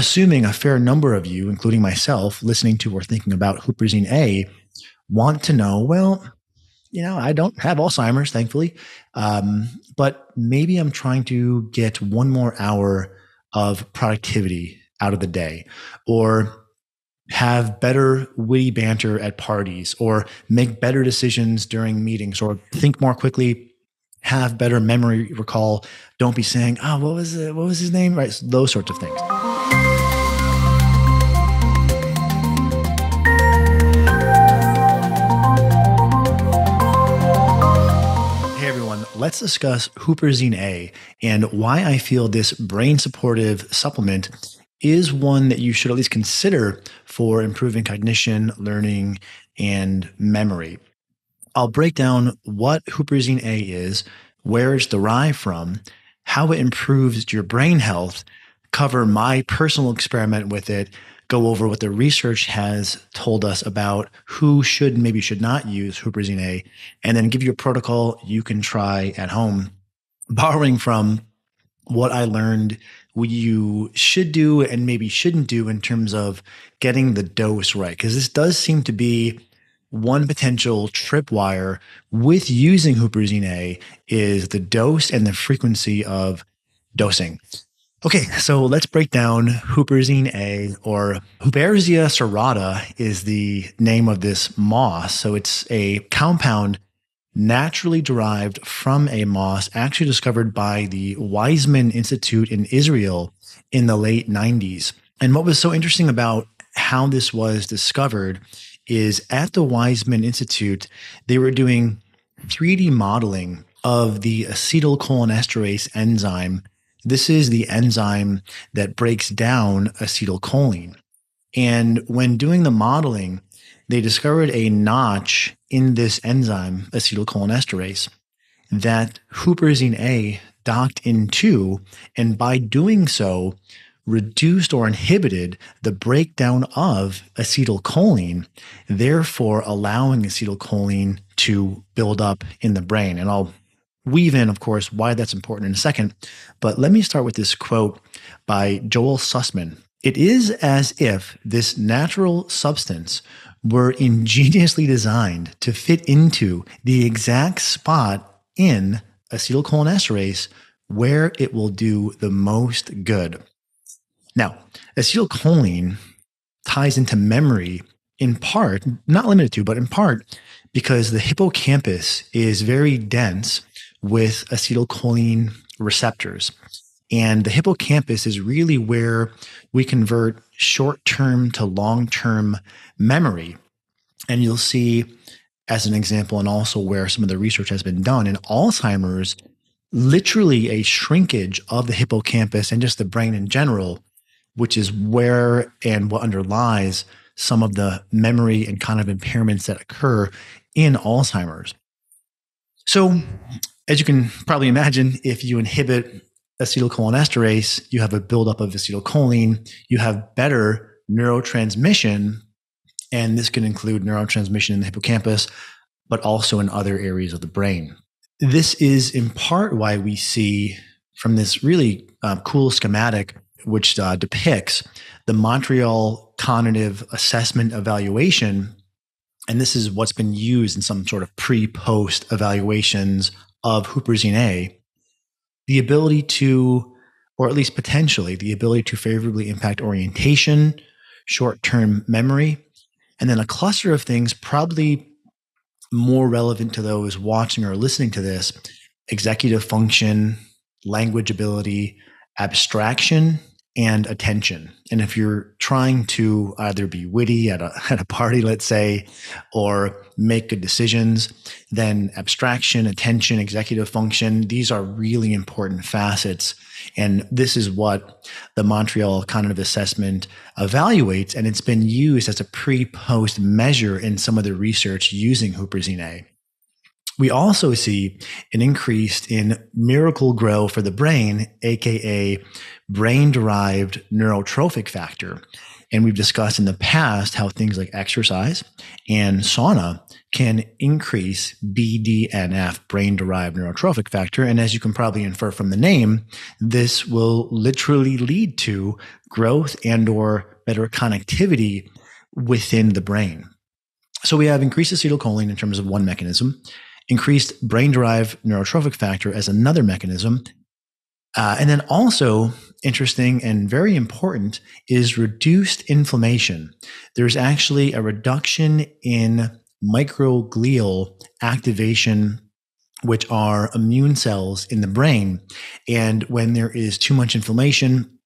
assuming a fair number of you, including myself, listening to or thinking about huperzine A, want to know, well, you know, I don't have Alzheimer's, thankfully, but maybe I'm trying to get one more hour of productivity out of the day, or have better witty banter at parties, or make better decisions during meetings, or think more quickly, have better memory recall. Don't be saying, oh, what was his name? Right, those sorts of things. Let's discuss huperzine A and why I feel this brain-supportive supplement is one that you should at least consider for improving cognition, learning, and memory. I'll break down what huperzine A is, where it's derived from, how it improves your brain health, cover my personal experiment with it, go over what the research has told us about who should, maybe should not use huperzine A, and then give you a protocol you can try at home, borrowing from what I learned you should do and maybe shouldn't do in terms of getting the dose right. Because this does seem to be one potential tripwire with using huperzine A is the dose and the frequency of dosing. Okay, so let's break down huperzine A, or huperzia serrata is the name of this moss. So it's a compound naturally derived from a moss, actually discovered by the Weizmann Institute in Israel in the late 90s. And what was so interesting about how this was discovered is at the Weizmann Institute, they were doing 3D modeling of the acetylcholinesterase enzyme. This is the enzyme that breaks down acetylcholine. And when doing the modeling, they discovered a notch in this enzyme, acetylcholinesterase, that huperzine A docked into, and by doing so, reduced or inhibited the breakdown of acetylcholine, therefore allowing acetylcholine to build up in the brain. And I'll weave in, of course, why that's important in a second, but let me start with this quote by Joel Sussman. It is as if this natural substance were ingeniously designed to fit into the exact spot in acetylcholinesterase where it will do the most good. Now, acetylcholine ties into memory in part, not limited to, but in part because the hippocampus is very dense with acetylcholine receptors. And the hippocampus is really where we convert short-term to long-term memory. And you'll see, as an example, and also where some of the research has been done in Alzheimer's, literally a shrinkage of the hippocampus and just the brain in general, which is where and what underlies some of the memory and kind of impairments that occur in Alzheimer's. So, as you can probably imagine, if you inhibit acetylcholinesterase, you have a buildup of acetylcholine, you have better neurotransmission, and this can include neurotransmission in the hippocampus, but also in other areas of the brain. This is in part why we see from this really cool schematic, which depicts the Montreal Cognitive Assessment evaluation, and this is what's been used in some sort of pre-post evaluations of huperzine A, the ability to, or at least potentially, the ability to favorably impact orientation, short-term memory, and then a cluster of things probably more relevant to those watching or listening to this, executive function, language ability, abstraction, and attention. And if you're trying to either be witty at a party, let's say, or make good decisions, then abstraction, attention, executive function, these are really important facets. And this is what the Montreal Cognitive Assessment evaluates, and it's been used as a pre-post measure in some of the research using huperzine A. We also see an increase in miracle grow for the brain, aka brain-derived neurotrophic factor. And we've discussed in the past how things like exercise and sauna can increase BDNF, brain-derived neurotrophic factor. And as you can probably infer from the name, this will literally lead to growth and or better connectivity within the brain. So we have increased acetylcholine in terms of one mechanism, increased brain-derived neurotrophic factor as another mechanism, and then also interesting and very important is reduced inflammation. There's actually a reduction in microglial activation, which are immune cells in the brain. And when there is too much inflammation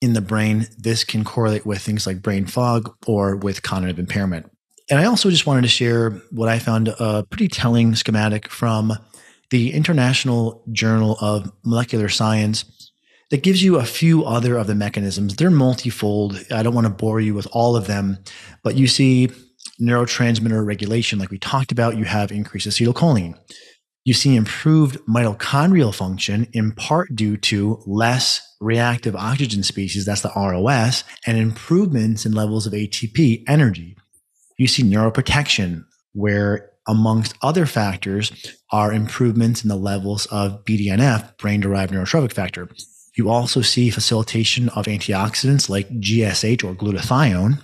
in the brain, this can correlate with things like brain fog or with cognitive impairment. And I also just wanted to share what I found a pretty telling schematic from the International Journal of Molecular Science that gives you a few other of the mechanisms. They're multifold. I don't want to bore you with all of them, but you see neurotransmitter regulation, like we talked about, you have increased acetylcholine. You see improved mitochondrial function in part due to less reactive oxygen species, that's the ROS, and improvements in levels of ATP energy. You see neuroprotection, where amongst other factors are improvements in the levels of BDNF, brain-derived neurotrophic factor. You also see facilitation of antioxidants like GSH or glutathione,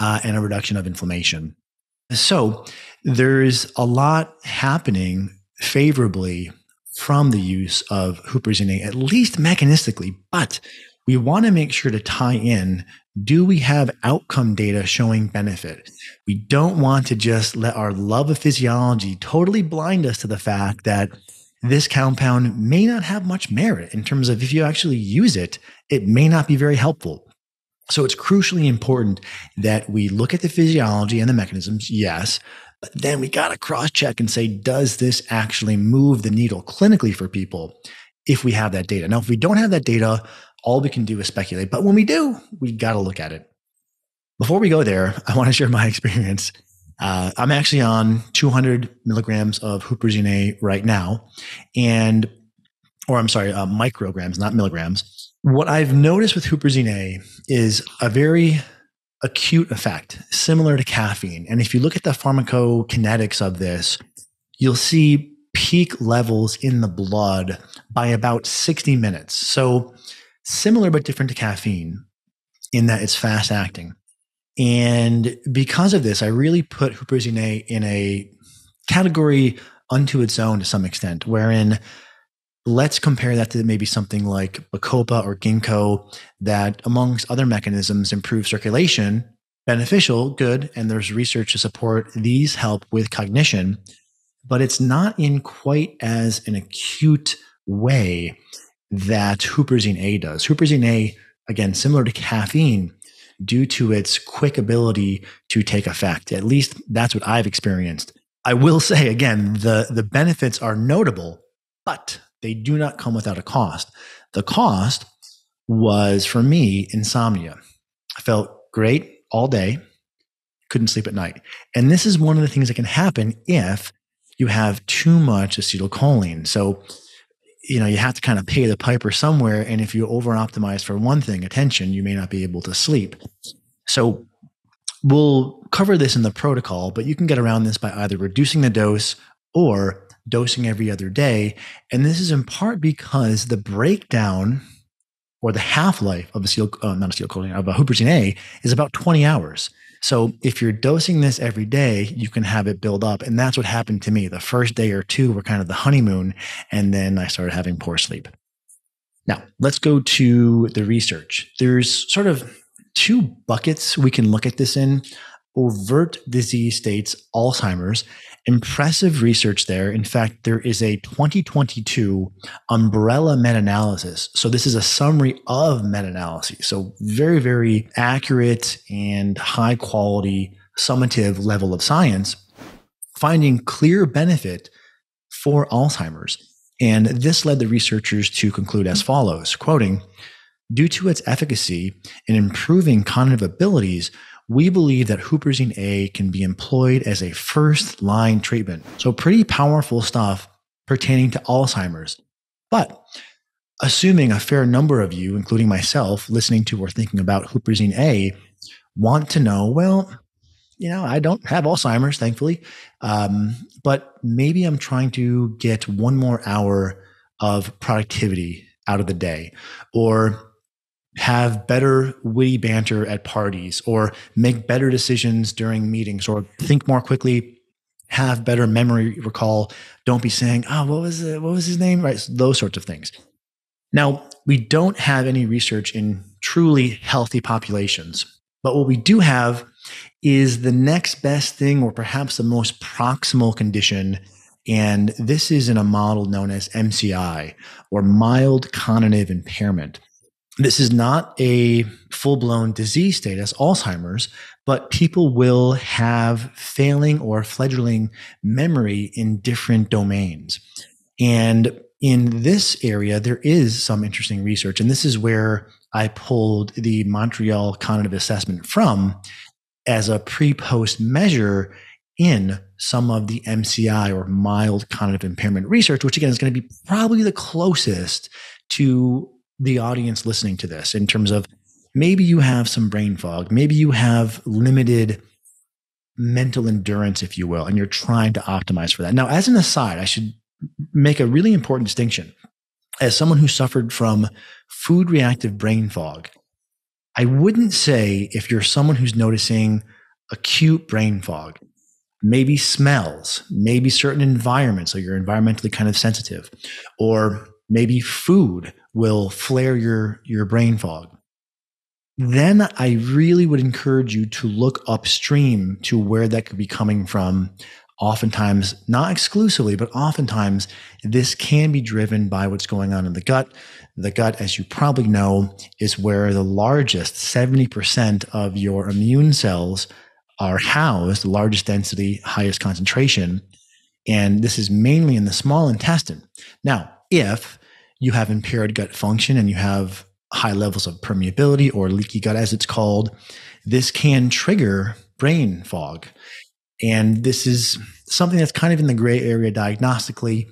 and a reduction of inflammation. So there's a lot happening favorably from the use of huperzine A, at least mechanistically, but we want to make sure to tie in, do we have outcome data showing benefit? We don't want to just let our love of physiology totally blind us to the fact that this compound may not have much merit in terms of if you actually use it, it may not be very helpful. So it's crucially important that we look at the physiology and the mechanisms, yes, but then we got to cross-check and say, does this actually move the needle clinically for people if we have that data? Now, if we don't have that data, all we can do is speculate, but when we do, we got to look at it. Before we go there, I want to share my experience. I'm actually on 200 milligrams of huperzine A right now, and, or I'm sorry, micrograms, not milligrams. What I've noticed with huperzine A is a very acute effect, similar to caffeine. And if you look at the pharmacokinetics of this, you'll see peak levels in the blood by about 60 minutes. So similar but different to caffeine in that it's fast acting. And because of this, I really put huperzine A in a category unto its own to some extent, wherein let's compare that to maybe something like bacopa or ginkgo that, amongst other mechanisms, improve circulation, beneficial, good, and there's research to support these help with cognition, but it's not in quite as an acute way that huperzine A does. Huperzine A, again, similar to caffeine, due to its quick ability to take effect. At least that's what I've experienced. I will say, again, the benefits are notable, but they do not come without a cost. The cost was, for me, insomnia. I felt great all day, couldn't sleep at night. And this is one of the things that can happen if you have too much acetylcholine. So you know, you have to kind of pay the piper somewhere. And if you over-optimize for one thing, attention, you may not be able to sleep. So we'll cover this in the protocol, but you can get around this by either reducing the dose or dosing every other day. And this is in part because the breakdown or the half-life of huperzine A is about 20 hours. So if you're dosing this every day, you can have it build up. And that's what happened to me. The first day or two were kind of the honeymoon, and then I started having poor sleep. Now, let's go to the research. There's sort of two buckets we can look at this in. Overt disease states, Alzheimer's, impressive research there. In fact, there is a 2022 umbrella meta-analysis. So this is a summary of meta-analyses. So very, very accurate and high quality summative level of science, finding clear benefit for Alzheimer's. And this led the researchers to conclude as follows, quoting, "Due to its efficacy in improving cognitive abilities, we believe that huperzine A can be employed as a first-line treatment." So pretty powerful stuff pertaining to Alzheimer's. But assuming a fair number of you, including myself, listening to or thinking about huperzine A, want to know, well, you know, I don't have Alzheimer's, thankfully, but maybe I'm trying to get one more hour of productivity out of the day, or have better witty banter at parties, or make better decisions during meetings, or think more quickly, have better memory recall. Don't be saying, oh, what was his name? Right. Those sorts of things. Now, we don't have any research in truly healthy populations, but what we do have is the next best thing, or perhaps the most proximal condition. And this is in a model known as MCI, or mild cognitive impairment. This is not a full-blown disease state as Alzheimer's, but people will have failing or fledgling memory in different domains. And in this area, there is some interesting research. And this is where I pulled the Montreal Cognitive Assessment from as a pre-post measure in some of the MCI, or mild cognitive impairment research, which again is going to be probably the closest to the audience listening to this, in terms of maybe you have some brain fog, maybe you have limited mental endurance, if you will, and you're trying to optimize for that. Now, as an aside, I should make a really important distinction. As someone who suffered from food reactive brain fog, I wouldn't say if you're someone who's noticing acute brain fog, maybe smells, maybe certain environments, so you're environmentally kind of sensitive, or maybe food will flare your brain fog, then I really would encourage you to look upstream to where that could be coming from. Oftentimes, not exclusively, but oftentimes this can be driven by what's going on in the gut. The gut, as you probably know, is where the largest 70% of your immune cells are housed, largest density, highest concentration. And this is mainly in the small intestine. Now, if you have impaired gut function and you have high levels of permeability, or leaky gut as it's called, this can trigger brain fog. And this is something that's kind of in the gray area diagnostically.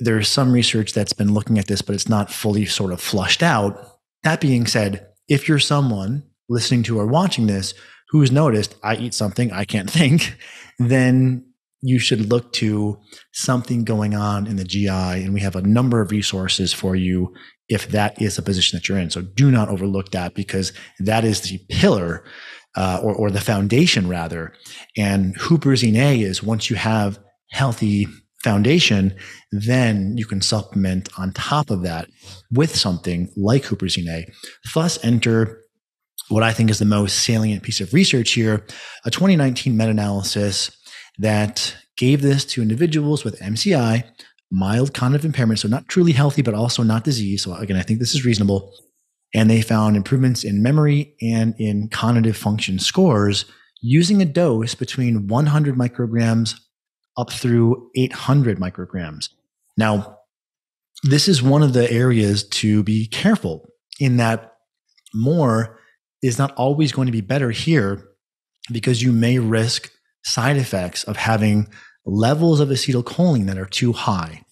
There's some research that's been looking at this, but it's not fully sort of flushed out. That being said, if you're someone listening to or watching this who's noticed, I eat something, I can't think, then you should look to something going on in the GI. And we have a number of resources for you if that is a position that you're in. So do not overlook that, because that is the pillar or the foundation rather. And huperzine A is, once you have healthy foundation, then you can supplement on top of that with something like huperzine A. Thus enter what I think is the most salient piece of research here, a 2019 meta-analysis that gave this to individuals with MCI, mild cognitive impairment, so not truly healthy, but also not disease. So again, I think this is reasonable. And they found improvements in memory and in cognitive function scores using a dose between 100 micrograms up through 800 micrograms. Now, this is one of the areas to be careful in, that more is not always going to be better here, because you may risk side effects of having levels of acetylcholine that are too high.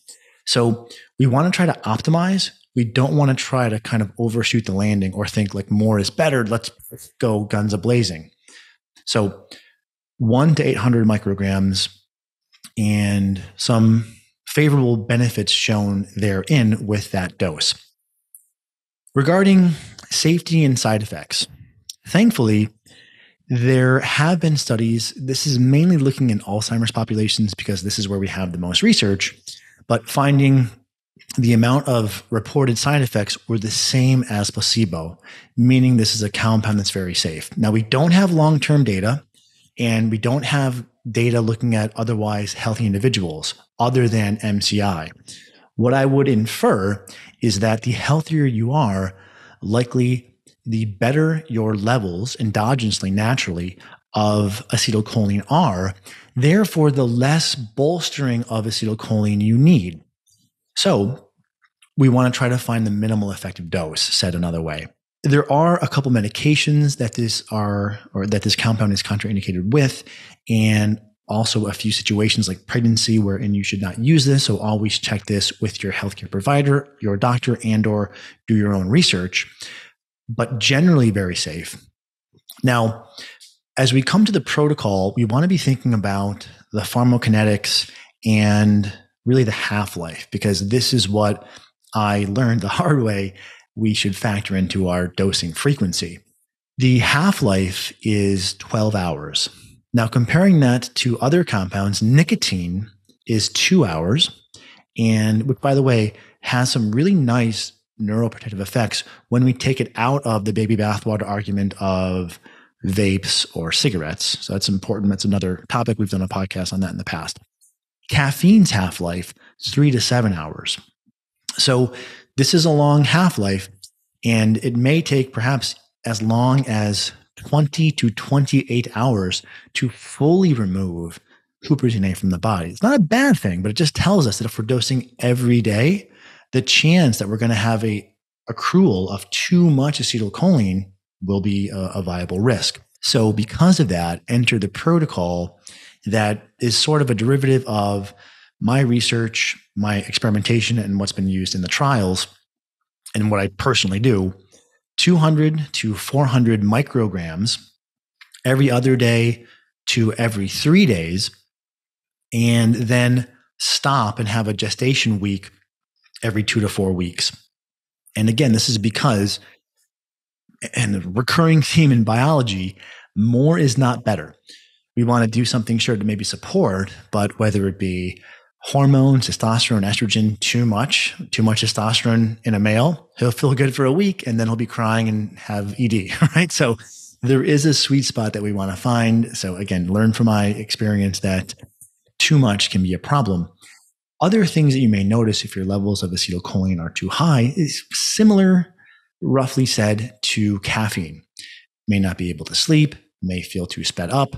So we want to try to optimize. We don't want to try to kind of overshoot the landing, or think like more is better. Let's go guns a blazing. So 1 to 800 micrograms, and some favorable benefits shown therein with that dose. Regarding safety and side effects, thankfully, there have been studies. This is mainly looking in Alzheimer's populations, because this is where we have the most research, but finding the amount of reported side effects were the same as placebo, meaning this is a compound that's very safe. Now, we don't have long-term data, and we don't have data looking at otherwise healthy individuals other than MCI. What I would infer is that the healthier you are, likely the better your levels endogenously, naturally, of acetylcholine are, therefore the less bolstering of acetylcholine you need. So we want to try to find the minimal effective dose, said another way. There are a couple medications that this compound is contraindicated with, and Also, a few situations like pregnancy wherein you should not use this. So always check this with your healthcare provider, your doctor, and or do your own research, but generally very safe. Now, as we come to the protocol, we want to be thinking about the pharmacokinetics and really the half-life, because this is what I learned the hard way we should factor into our dosing frequency. The half-life is 12 hours. Now, comparing that to other compounds, nicotine is 2 hours, and which, by the way, has some really nice neuroprotective effects when we take it out of the baby bathwater argument of vapes or cigarettes. So that's important. That's another topic. We've done a podcast on that in the past. Caffeine's half-life, 3 to 7 hours. So this is a long half-life, and it may take perhaps as long as 20 to 28 hours to fully remove huperzine A from the body. It's not a bad thing, but it just tells us that if we're dosing every day, the chance that we're going to have a accrual of too much acetylcholine will be a viable risk. So because of that, enter the protocol that is sort of a derivative of my research, my experimentation, and what's been used in the trials, and what I personally do. 200 to 400 micrograms every other day to every 3 days, and then stop and have a gestation week every 2 to 4 weeks. And again, this is because, and a recurring theme in biology, more is not better. We want to do something sure to maybe support, but whether it be hormones, testosterone, estrogen, too much testosterone in a male, he'll feel good for a week and then he'll be crying and have ED, right? So there is a sweet spot that we want to find. So again, learn from my experience that too much can be a problem. Other things that you may notice if your levels of acetylcholine are too high is similar, roughly said, to caffeine. May not be able to sleep, may feel too sped up,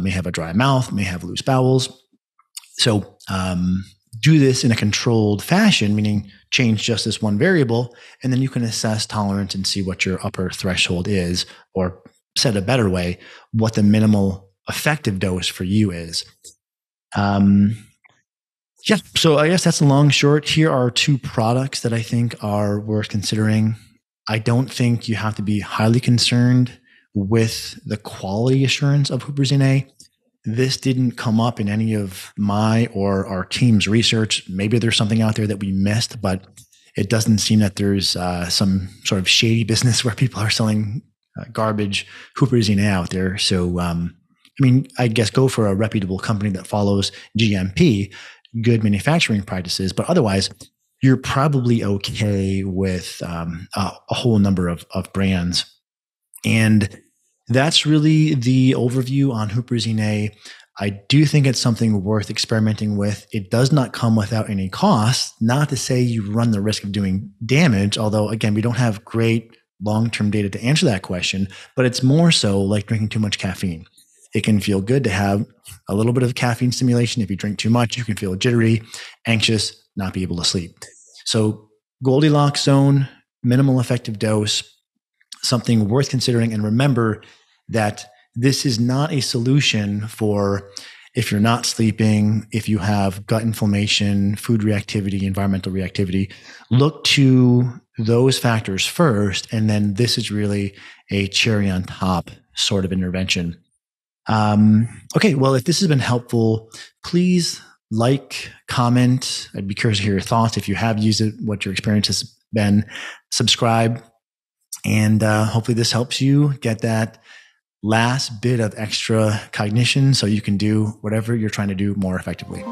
may have a dry mouth, may have loose bowels. So do this in a controlled fashion, meaning change just this one variable, and then you can assess tolerance and see what your upper threshold is, or said a better way, what the minimal effective dose for you is. Yeah, so I guess that's the long short. Here are two products that I think are worth considering. I don't think you have to be highly concerned with the quality assurance of huperzine A. This didn't come up in any of my or our team's research. Maybe there's something out there that we missed, but it doesn't seem that there's some sort of shady business where people are selling garbage huperzine A out there. So, I mean, I guess go for a reputable company that follows GMP, good manufacturing practices, but otherwise you're probably okay with a whole number of brands. And that's really the overview on huperzine A. I do think it's something worth experimenting with. It does not come without any cost, not to say you run the risk of doing damage, although again, we don't have great long-term data to answer that question, but it's more so like drinking too much caffeine. It can feel good to have a little bit of caffeine stimulation. If you drink too much, you can feel jittery, anxious, not be able to sleep. So Goldilocks zone, minimal effective dose, something worth considering. And remember that this is not a solution for if you're not sleeping, if you have gut inflammation, food reactivity, environmental reactivity. Look to those factors first, and then this is really a cherry on top sort of intervention. Okay, well, if this has been helpful, please like, comment. I'd be curious to hear your thoughts if you have used it, what your experience has been. Subscribe, and hopefully this helps you get that last bit of extra cognition so you can do whatever you're trying to do more effectively.